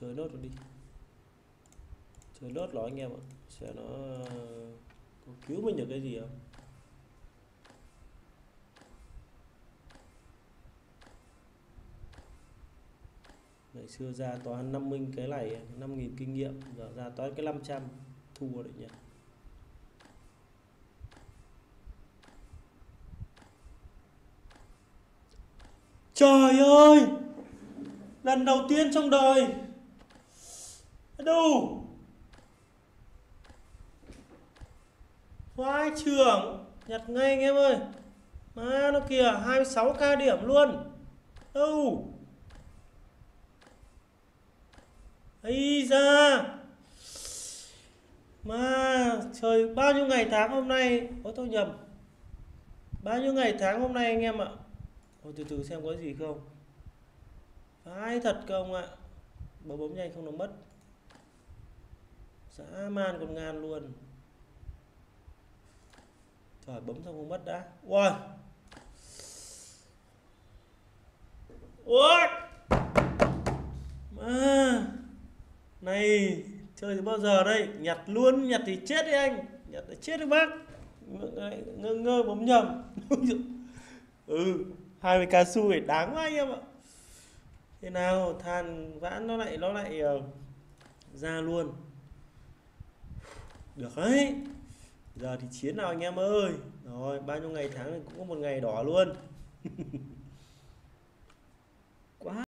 chơi lốt rồi đi, chơi lốt nó anh em ạ, sẽ nó có cứu mình được cái gì không? Ngày xưa ra toán 50 cái này 5.000 kinh nghiệm, giờ ra toán cái 500 thua đấy nhỉ. Trời ơi, lần đầu tiên trong đời đủ khoái trưởng nhặt ngay anh em ơi, má nó kìa 26k điểm luôn đâu ấy ra mà trời. Bao nhiêu ngày tháng hôm nay, có tôi nhầm bao nhiêu ngày tháng hôm nay anh em ạ. Ôi, từ từ xem có gì không, phải thật không ạ. Bấm nhanh không nó mất, dã man còn ngàn luôn. Trời, bấm xong không mất đã. Wow. Ôi mà này chơi từ bao giờ đây, nhặt luôn, nhặt thì chết đi anh, nhặt thì chết đi bác, ngơ ngơ bấm nhầm. Ừ 20k xui đáng quá anh em ạ. Thế nào than vãn nó lại ra luôn. Được đấy. Giờ thì chiến nào anh em ơi. Rồi bao nhiêu ngày tháng này cũng có một ngày đỏ luôn.